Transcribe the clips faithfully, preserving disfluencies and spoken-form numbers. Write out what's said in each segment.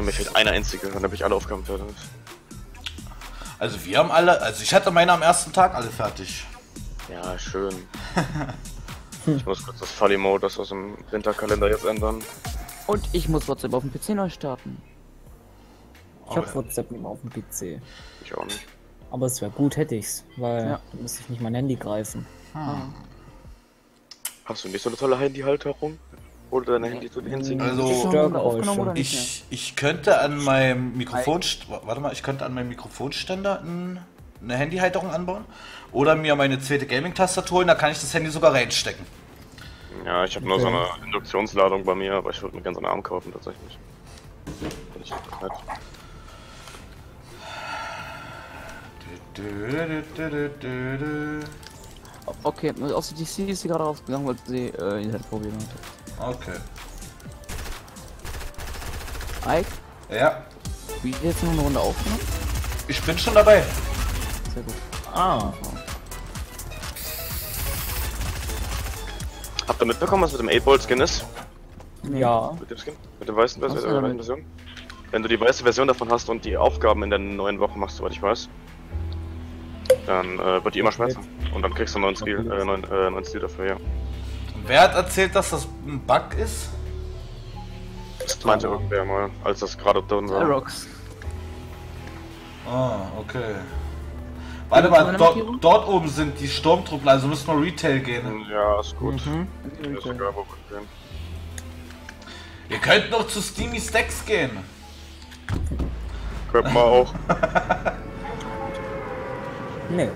Mir fehlt eine einzige, dann habe ich alle Aufgaben fertig. Also wir haben alle, also ich hatte meine am ersten Tag alle fertig. Ja, schön. Ich muss kurz das Folly-Mode aus dem Winterkalender jetzt ändern. Und ich muss WhatsApp auf dem P C neu starten. Ich oh, habe ja. WhatsApp nicht mehr auf dem P C. Ich auch nicht. Aber es wäre gut, hätte ich's, weil ja. dann müsste ich nicht mein Handy greifen. Hm. Hast du nicht so eine tolle Handyhalterung? Oder dein Handy zu hinziehen? Also, ich, ich, ich könnte an meinem Mikrofon, warte mal, ich könnte an meinem Mikrofonständer eine Handyhalterung anbauen. Oder mir meine zweite Gaming-Tastatur holen, da kann ich das Handy sogar reinstecken. Ja, ich habe nur okay. so eine Induktionsladung bei mir, aber ich würde mir gerne so einen Arm kaufen, tatsächlich. Ich okay, aus der D C ist sie gerade aufgegangen, weil sie äh, Internetprobleme hatte. Okay. Eik? Ja? Wie geht jetzt noch eine Runde aufgenommen? Ich bin schon dabei. Sehr gut. Ah. Habt ihr mitbekommen, was mit dem acht-Bolt-Skin ist? Ja. Mit dem Skin? Mit dem weißen Version? Äh, weißen Version? Wenn du die weiße Version davon hast und die Aufgaben in der neuen Woche machst, soweit ich weiß, dann äh, wird die immer schmerzen. Und dann kriegst du einen neuen Stil, äh, neuen, äh, neuen Stil dafür, ja. Und wer hat erzählt, dass das ein Bug ist? Das meinte irgendwer mal, als das gerade drin war. Rocks. Ah, okay. Warte mal, do dort oben sind die Sturmtruppler, also müssen wir Retail gehen. Ja, ist gut. Mhm. Ist egal, wo wir gehen. Wir könnten doch zu Steamy Stacks gehen. Könnten wir auch. Nee.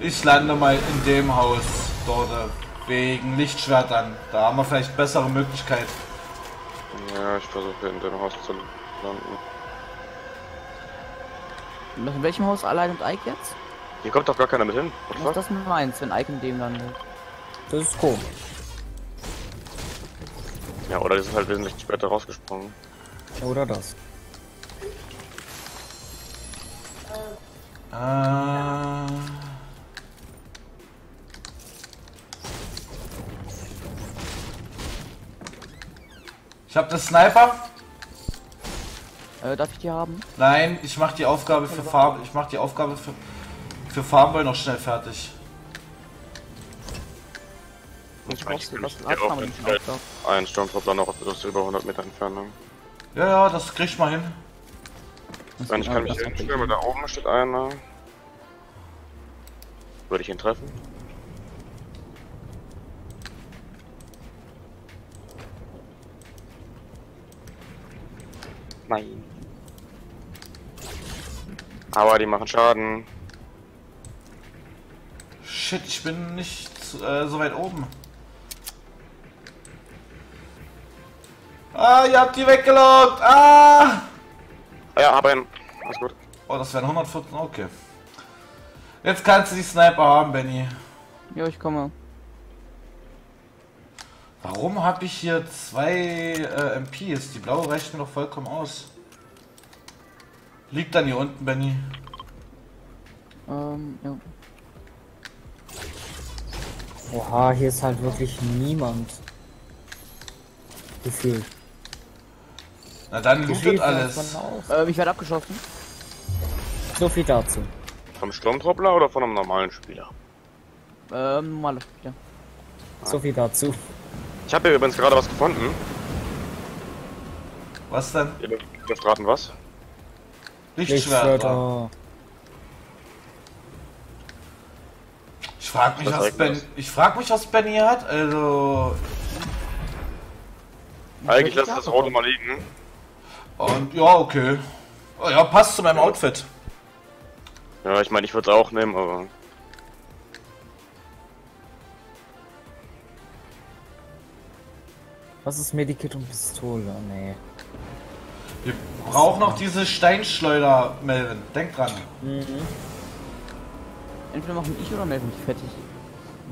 Ich lande mal in dem Haus dort wegen Lichtschwertern. Da haben wir vielleicht bessere Möglichkeit. Ja, ich versuche in dem Haus zu landen. Und in welchem Haus allein und Eik jetzt? Hier kommt doch gar keiner mit hin. Was, Was ist das mit meins, wenn Eik in dem landet? Das ist komisch. Ja, oder die sind halt wesentlich später rausgesprungen. Oder das. Äh... Ich hab den Sniper. Äh, darf ich die haben? Nein, ich mach die Aufgabe für Farm... Ich mach die Aufgabe für... Für Farmboy noch schnell fertig. Ich meine, ich könnte hier auch einen Sturmtruppler noch auf über hundert Meter Entfernung. Ja, ja, das kriegt man hin. Ich kann mich hier hinstellen, weil da oben steht einer. Würde ich ihn treffen? Nein. Aber die machen Schaden. Shit, ich bin nicht äh, so weit oben. Ah, ihr habt die weggelockt! Ah! Ja, hab einen. Alles gut. Oh, das wären hundertvierzehn, okay. Jetzt kannst du die Sniper haben, Benni. Ja, ich komme. Warum habe ich hier zwei äh, M Ps? Die blaue reicht mir doch vollkommen aus. Liegt dann hier unten, Benni. Ähm, ja. Oha, hier ist halt wirklich niemand. Gefühlt. Na dann lootet alles. Ähm, ich werde abgeschossen. So viel dazu. Vom Sturmtruppler oder von einem normalen Spieler? Ähm, normaler Spieler. So viel dazu. Ich habe hier übrigens gerade was gefunden. Was denn? Ihr dürft raten, was? Lichtschwerter. Lichtschwerter. Ich frag mich, was Ben... Ich frag mich, was Benni hier hat, also... Eigentlich lass das Rote mal liegen. Und ja, okay. Oh, ja, passt zu meinem Outfit. Ja, ich meine, ich würde es auch nehmen, aber... Was ist Medikit und Pistole? Nee. Wir brauchen noch diese Steinschleuder, Melvin. Denk dran. Mhm. Entweder machen ich oder Melvin fertig.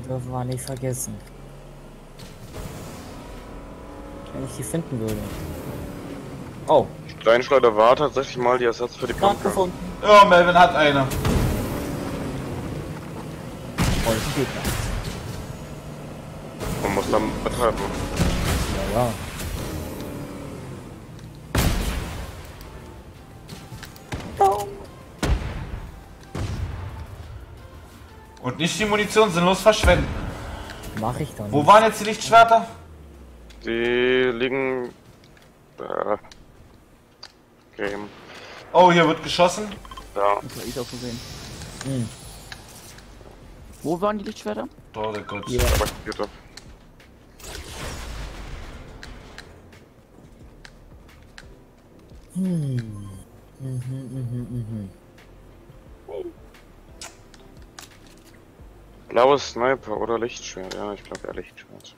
Dürfen wir nicht vergessen. wenn ich die finden würde. Oh. Steinschleuder war tatsächlich mal die Ersatz für die Pumpe. Gefunden. Ja, Melvin hat eine. Oh, das geht nicht. Man muss dann betreiben. Ja, ja. Und nicht die Munition sinnlos verschwenden. Mach ich doch nicht. Wo waren jetzt die Lichtschwerter? Die liegen... Da. Okay. Oh, hier wird geschossen. Ja. Das war ich auch gesehen. Hm. Wo waren die Lichtschwerter? Oh, der Gott. Ja. Hm. Mhm, mhm, mhm. Blaues Sniper oder Lichtschwert? Ja, ich glaube eher Lichtschwert.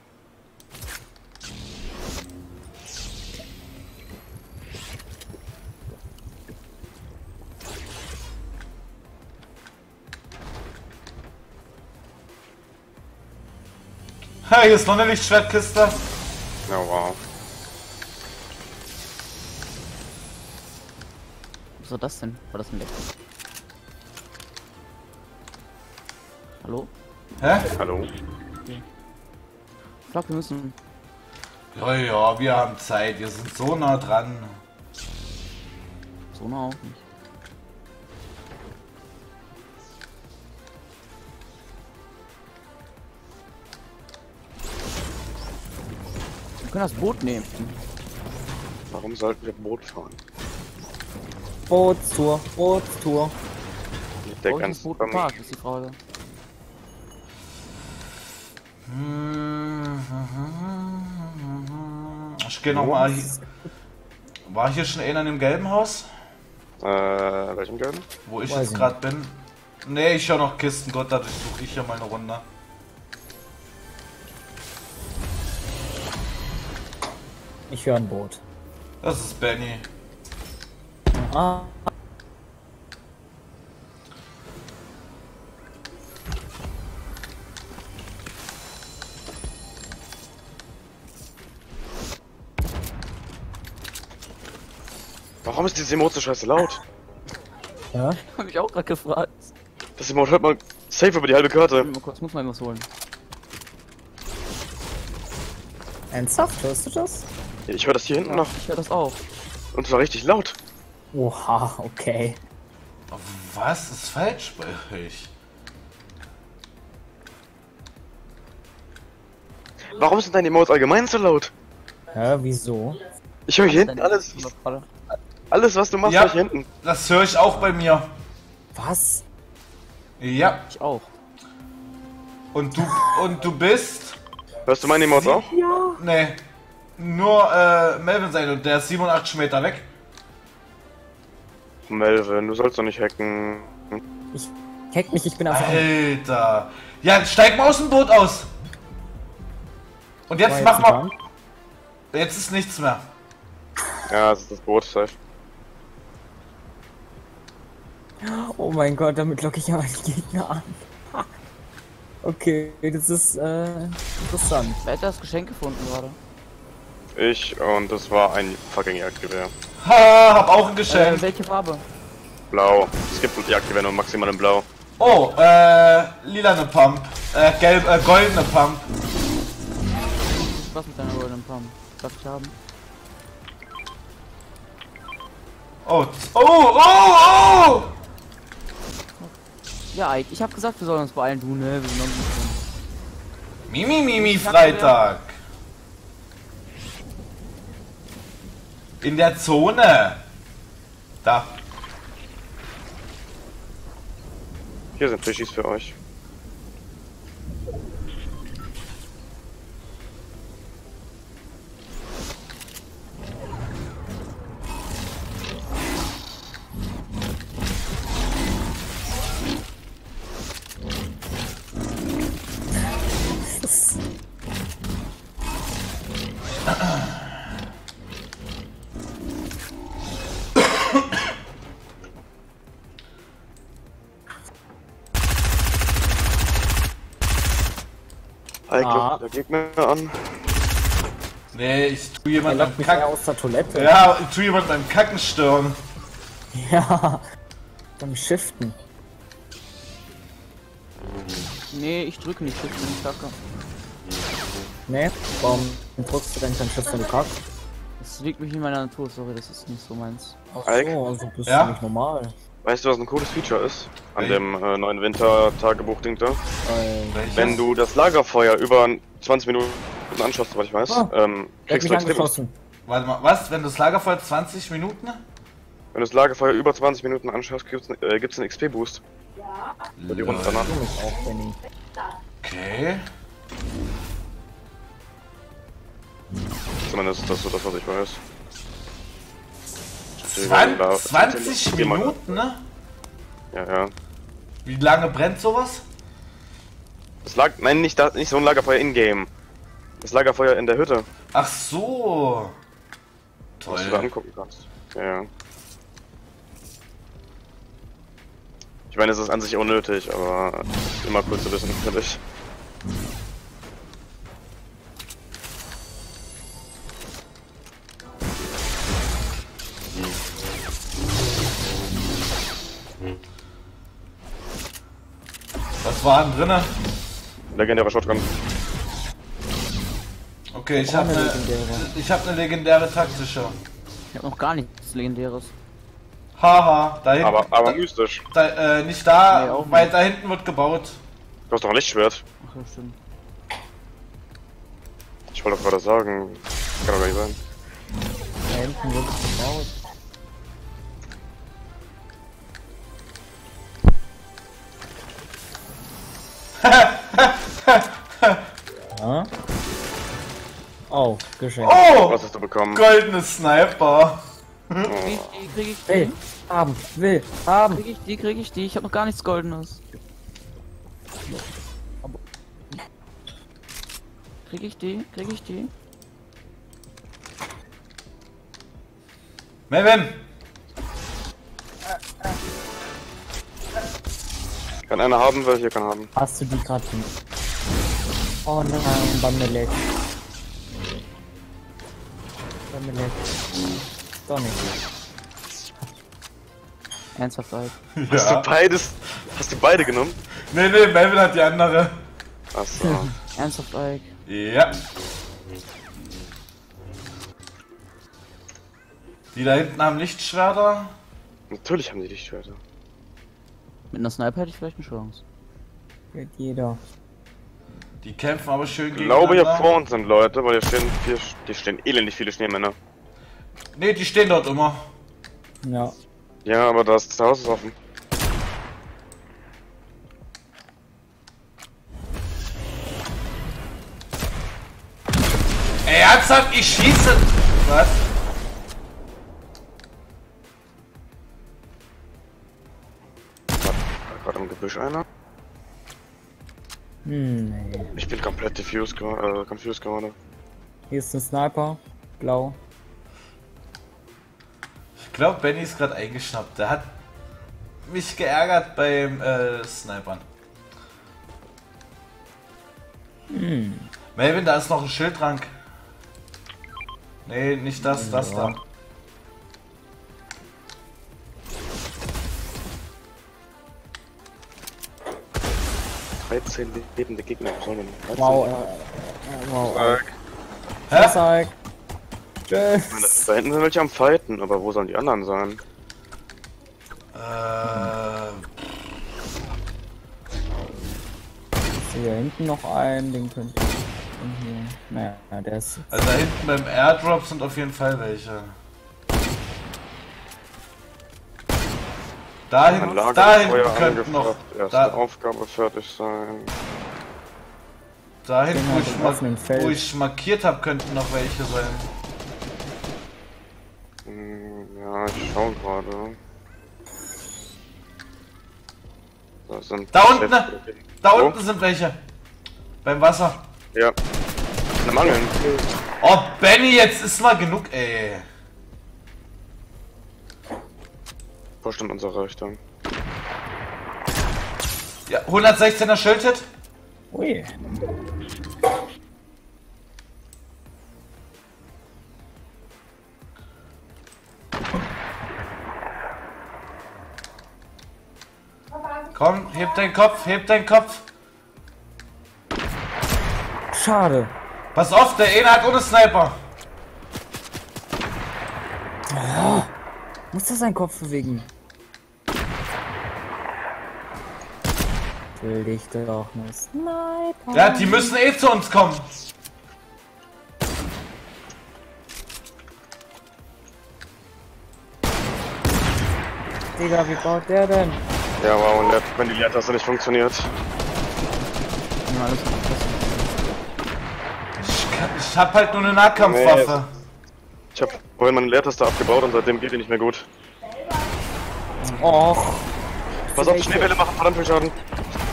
Hey, hier ist noch eine Lichtschwertkiste. Na oh, wow. Was war das denn? War das ein Lichtschwert? Hallo? Hä? Hallo? Okay. Ich glaube, wir müssen... Ja, ja, wir haben Zeit. Wir sind so nah dran. So nah auch nicht. Wir können das Boot nehmen. Warum sollten wir Boot fahren? Bootstour, Bootstour. Mit der ganzen Boot im Park ist die Frage. Ich geh nochmal hier. War hier schon einer in dem gelben Haus? Äh, welchem gelben? Wo ich Weiß jetzt gerade bin. Ne, ich höre noch Kisten, Gott, dadurch suche ich ja mal eine Runde. Ich höre ein Boot. Das ist Benni. Ah. Warum ist dieses Emote so scheiße laut? Ja? Hab ich auch gerade gefragt. Das Emote hört man safe über die halbe Karte. Oh Gott, ich muss mal irgendwas holen. Ernsthaft? Hörst du das? Ich höre das hier hinten ja, noch. Ich höre das auch. Und zwar richtig laut. Oha, okay. Was ist falsch bei euch? Warum sind deine Emotes allgemein so laut? Ja, wieso? Ich höre hier hinten alles. Alles, was du machst, ja, hör ich hinten. Das höre ich auch bei mir. Was? Ja. Ich auch. Und du und du bist. Hörst du meine Emotes auch? Ja. Nee. Nur äh, Melvin sein und der ist siebenundachtzig Meter weg. Melvin, du sollst doch nicht hacken. Ich hack mich, ich bin einfach. Alter. Ja, steig mal aus dem Boot aus. Und jetzt, jetzt mach mal. Bank. Jetzt ist nichts mehr. Ja, das ist das Boot, safe. Oh mein Gott, damit locke ich aber die Gegner an. Okay, das ist äh, interessant. Wer hat das Geschenk gefunden gerade? Ich und das war ein fucking Jagdgewehr. Ha, hab auch ein Geschenk. Äh, welche Farbe? Blau. Es gibt ein Jagdgewehr nur maximal in Blau. Oh, äh, lilane Pump. Äh, gelb, äh, goldene Pump. Was mit deiner goldenen Pump? Darf ich haben? Oh, oh, oh, oh! Ja, Eik, ich hab gesagt, wir sollen uns beeilen, du, ne? Wir sind noch ein bisschen. Mimi, Mimi, Freitag! In der Zone! Da! Hier sind Fischis für euch. Der Gegner an. Nee, ich tu jemanden am Kacken. Aus der Toilette. Ja, ich tu jemanden am Kacken stören. Ja, beim Shiften. Nee, ich drücke nicht Shift in die Kacke. Nee, warum drückst du denn kein Shift in die Kacke? Das liegt mich in meiner Natur, sorry, das ist nicht so meins. Ach so, also bist ja? du nicht normal. Weißt du, was ein cooles Feature ist? An hey. dem äh, neuen Winter-Tagebuch-Ding da? Hey. Wenn du das Lagerfeuer über zwanzig Minuten anschaust, soweit ich weiß, oh. ähm, kriegst du extrem. Warte mal, was? Wenn du das Lagerfeuer zwanzig Minuten? Wenn du das Lagerfeuer über zwanzig Minuten anschaust, gibt's, äh, gibt's einen X P-Boost. Ja. Für die Runde danach. Okay. Zumindest das ist so das, was ich weiß. zwanzig Minuten, ne? Ja, ja. Wie lange brennt sowas? Das Lager... Nein, nicht, das, nicht so ein Lagerfeuer in-game. Das Lagerfeuer in der Hütte. Ach so. Toll. Was du da angucken kannst. Ja, ja. Ich meine, es ist an sich unnötig, aber es ist immer cool zu wissen, finde ich. Was war denn drinne? Legendäre Shotgun. Okay, ich habe eine, ich habe eine legendäre taktische. Ich habe noch gar nichts Legendäres. Haha, da hinten. Aber, aber da, mystisch. Da, äh, nicht da, nee, weil nicht. Da hinten wird gebaut. Du hast doch ein Lichtschwert. Ach ja, stimmt. Ich wollte doch gerade sagen, kann doch gar nicht sein. Da hinten wird gebaut. Ja. Oh, geschenkt. Oh! Was hast du bekommen? Goldene Sniper! Hm? Krieg ich die, krieg ich die? Will, haben, will, haben! Krieg ich die, krieg ich die? Ich hab noch gar nichts Goldenes. Krieg ich die, krieg ich die? Melvin! Kann einer haben, welche kann haben. Hast du die gerade nicht? Oh nein, Bammelek. Bammelek. Doch nicht. Ernsthaft, Alter. Ja. Hast du beides? Hast du beide genommen? Nee, nee, Melvin hat die andere. Achso. Ernsthaft, Alter. Ja. Die da hinten haben Lichtschwerter? Natürlich haben die Lichtschwerter. Mit einer Sniper hätte ich vielleicht eine Chance. Mit jeder. Die kämpfen aber schön gegen. Ich glaube, hier vor uns sind Leute, weil hier stehen, hier, hier stehen elendig viele Schneemänner. Ne, die stehen dort immer. Ja. Ja, aber das, das Haus ist offen. Ey, ernsthaft, ich schieße! Was? Gerade im Gebüsch einer. Hm, nee. Ich bin komplett diffused, äh, confused gerade. Hier ist ein Sniper, blau. Ich glaube, Benni ist gerade eingeschnappt. Der hat mich geärgert beim äh, Snipern. Hm. Melvin, da ist noch ein Schildrank. Nee, nicht das, das ja. da. dreizehn lebende Gegner. Wow, äh, wow. Tag. Hä? Tag. Tschüss. Meine, da hinten sind welche am Fighten, aber wo sollen die anderen sein? Äh. Ich sehe hier hinten noch einen, den könnt ihr. Naja, der ist. Also da hinten beim Airdrop sind auf jeden Fall welche. Dahin, dahin könnte noch da, Aufgabe fertig sein. Dahin, wo ich, mark wo ich markiert habe, könnten noch welche sein. Ja, ich schau gerade. Da, sind da unten, da oh. unten sind welche. Beim Wasser. Ja. Mangeln. Oh, Benni, jetzt ist mal genug, ey. Stimmt unsere Richtung. Ja, hundertsechzehner Schildhit. Ui. Komm, heb den Kopf, heb den Kopf. Schade. Pass auf, der eine hat ohne Sniper. Oh, muss das seinen Kopf bewegen? Will dich doch nur Sniper. Ja, die müssen eh zu uns kommen. Digga, wie baut der denn? Ja, wow, und wenn die Leertaste nicht funktioniert. Ja, alles gut. Ich, kann, ich hab halt nur eine Nahkampfwaffe. Nee, ich hab vorhin meine Leertaste abgebaut und seitdem geht die nicht mehr gut. Och. Pass auf, die Schneewelle machen verdammt viel Schaden.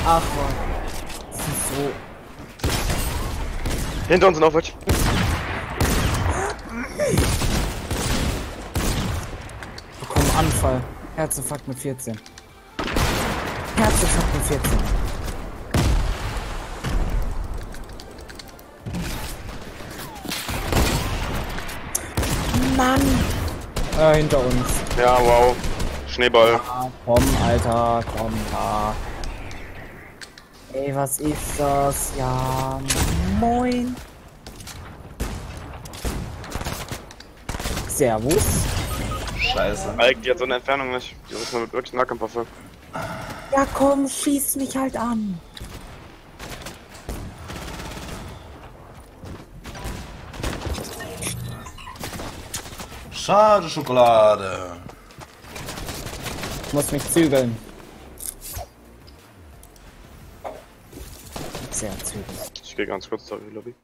Ach man. Das ist so. Hinter uns sind auch welche. Ich bekomme Anfall. Herzinfarkt mit vierzehn. Herzinfarkt mit vierzehn. Mann! Äh, hinter uns. Ja, wow. Schneeball. Ja, komm, Alter, komm, da. Ey, was ist das? Ja, moin. Servus. Scheiße. Alter, die hat so eine Entfernung nicht. Die ist mit wirklich Nahkampfwaffe. Ja komm, schieß mich halt an. Schade Schokolade. Ich muss mich zügeln. Sehr zügeln. Ich gehe ganz kurz zur Lobby.